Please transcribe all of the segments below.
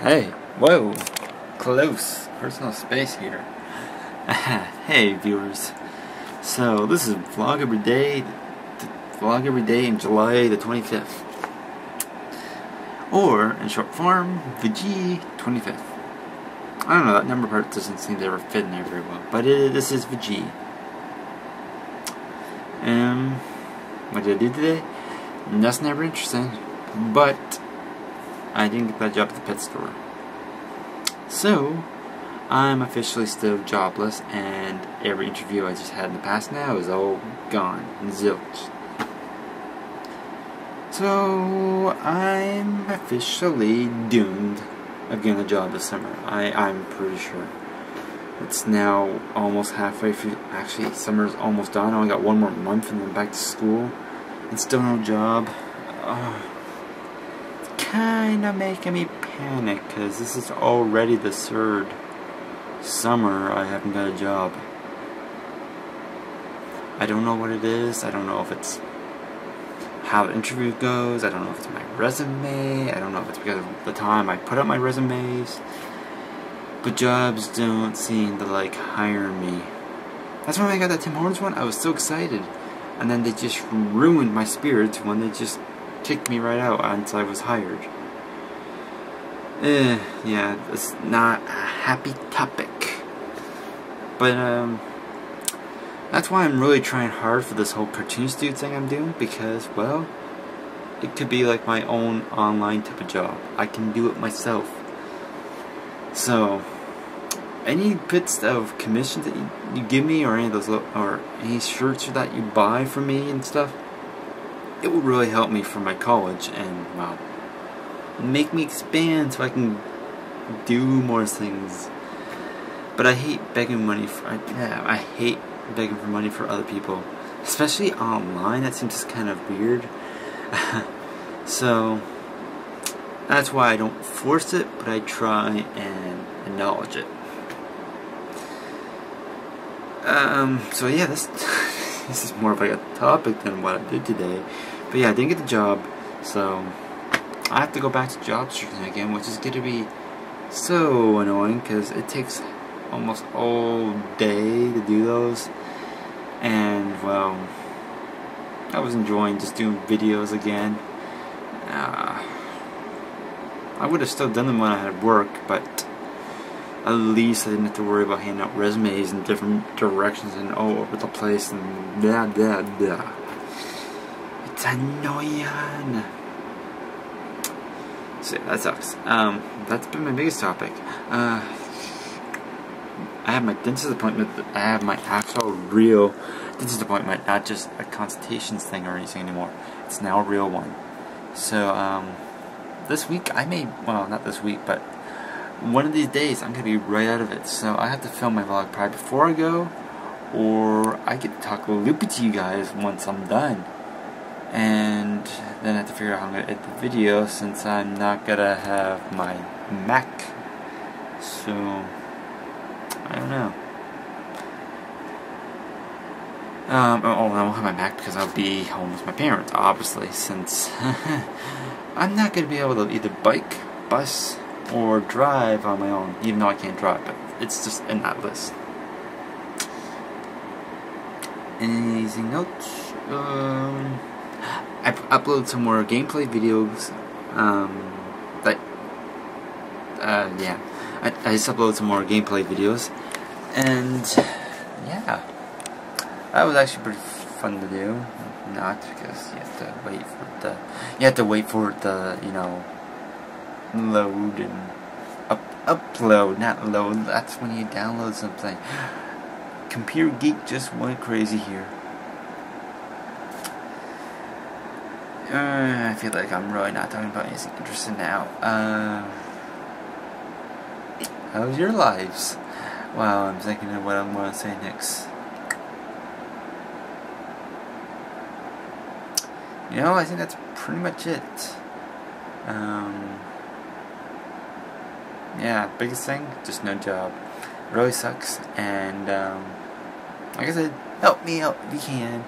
Hey, whoa, close, personal space here. Hey viewers, so this is Vlog Every Day in July the 25th, or in short form, VG 25th. I don't know, that number part doesn't seem to ever fit in there very well, but this is VG. What did I do today? That's never interesting, but I didn't get that job at the pet store. So, I'm officially still jobless, and every interview I just had in the past now is all gone. Zilch. So, I'm officially doomed of getting a job this summer. I'm pretty sure. It's now almost halfway through. Actually, summer's almost done. I only got one more month and then back to school. And still no job. Kinda making me panic, because this is already the third summer I haven't got a job. I don't know what it is. I don't know if it's how the interview goes. I don't know if it's my resume. I don't know if it's because of the time I put up my resumes. But jobs don't seem to like hire me. That's when I got that Tim Hortons one. I was so excited, and then they just ruined my spirits when they just kicked me right out until I was hired. Yeah, it's not a happy topic. But, that's why I'm really trying hard for this whole CartoonistDude thing I'm doing, because, well, it could be like my own online type of job. I can do it myself. So, any bits of commissions that you give me, or any of those, or any shirts that you buy for me and stuff, it will really help me for my college and, well, make me expand so I can do more things. But I hate begging money for, I hate begging for money for other people, especially online. That seems kind of weird. So that's why I don't force it, but I try and acknowledge it. So yeah, this is more of like a topic than what I did today. But yeah, I didn't get the job, so I have to go back to job searching again, which is going to be so annoying because it takes almost all day to do those. And well, I was enjoying just doing videos again. I would have still done them when I had work, but at least I didn't have to worry about handing out resumes in different directions and all over the place and blah blah blah. It's annoying. So that sucks. That's been my biggest topic. I have my dentist appointment. I have my actual real dentist appointment, not just a consultations thing or anything anymore. It's now a real one. So this week I may, well, not this week, but one of these days I'm going to be right out of it, so I have to film my vlog probably before I go, or I get to talk a little bit to you guys once I'm done, and then I have to figure out how I'm going to edit the video since I'm not going to have my Mac, so I don't know. Oh, I won't have my Mac because I'll be home with my parents, obviously, since I'm not going to be able to either bike, bus, or drive on my own, even though I can't drive, but it's just in that list. Anything else? I've uploaded some more gameplay videos. Yeah, I just uploaded some more gameplay videos, and yeah, that was actually pretty fun to do. Not because you have to wait for the, you know, load and upload, not load. That's when you download something. Computer Geek just went crazy here. I feel like I'm really not talking about anything interesting now. How's your lives? Wow, I'm thinking of what I'm going to say next. You know, I think that's pretty much it. Yeah, biggest thing, just no job. It really sucks, and like I said, help me out if you can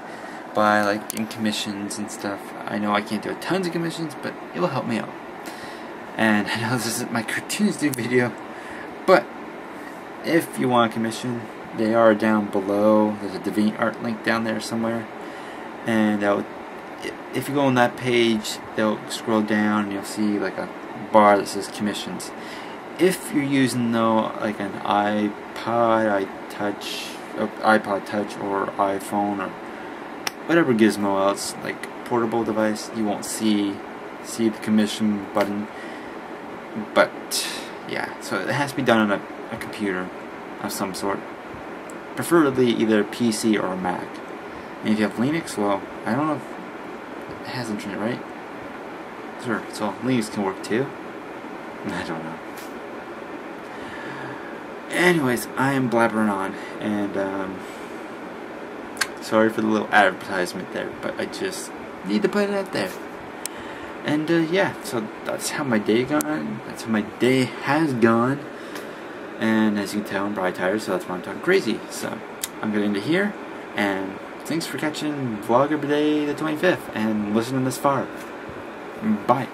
by like in commissions and stuff. I know I can't do tons of commissions, but it will help me out. And I know this isn't my CartoonistDude video, but if you want a commission, they are down below. There's a DeviantArt link down there somewhere, and if you go on that page, they'll scroll down and you'll see like a bar that says commissions. If you're using though like an iPod Touch or iPhone or whatever gizmo else, like portable device, you won't see the commission button. But yeah, so it has to be done on a computer of some sort, preferably either a PC or a Mac. And if you have Linux, well, I don't know if it has internet, right? Sure, so Linux can work too. I don't know. Anyways, I am blabbering on, and sorry for the little advertisement there, but I just need to put it out there. And yeah, so that's how my day gone. That's how my day has gone. And as you can tell, I'm probably tired, so that's why I'm talking crazy. So I'm getting into here, and thanks for catching Vlog Every Day the 25th and listening this far. Bye.